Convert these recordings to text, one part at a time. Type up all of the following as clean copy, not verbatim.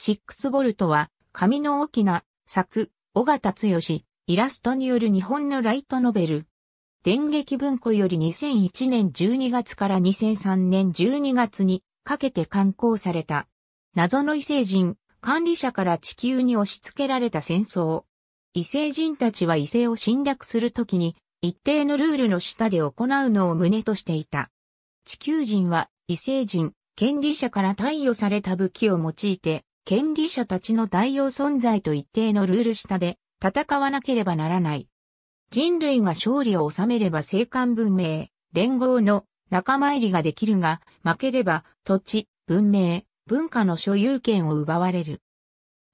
6ボルトは、紙の大きな作、尾形剛、イラストによる日本のライトノベル。電撃文庫より2001年12月から2003年12月にかけて刊行された。謎の異星人、管理者から地球に押し付けられた戦争。異星人たちは異星を侵略するときに、一定のルールの下で行うのを旨としていた。地球人は異星人、権利者から貸与された武器を用いて、権利者たちの代用存在と一定のルール下で戦わなければならない。人類が勝利を収めれば星間文明、連合の仲間入りができるが、負ければ土地、文明、文化の所有権を奪われる。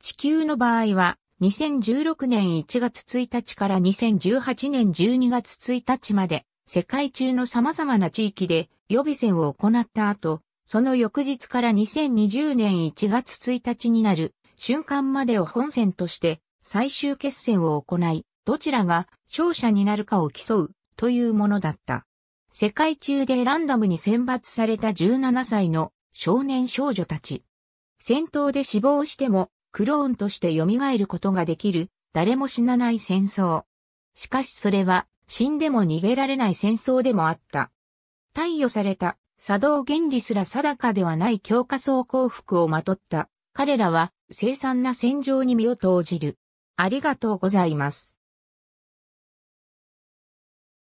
地球の場合は、2016年1月1日から2018年12月1日まで世界中の様々な地域で予備選を行った後、その翌日から2020年1月1日になる瞬間までを本選として最終決戦を行い、どちらが勝者になるかを競うというものだった。世界中でランダムに選抜された17歳の少年少女たち。戦闘で死亡しても、クローンとして蘇ることができる、誰も死なない戦争。しかしそれは、死んでも逃げられない戦争でもあった。貸与された、作動原理すら定かではない強化装甲服をまとった、彼らは、凄惨な戦場に身を投じる。ありがとうございます。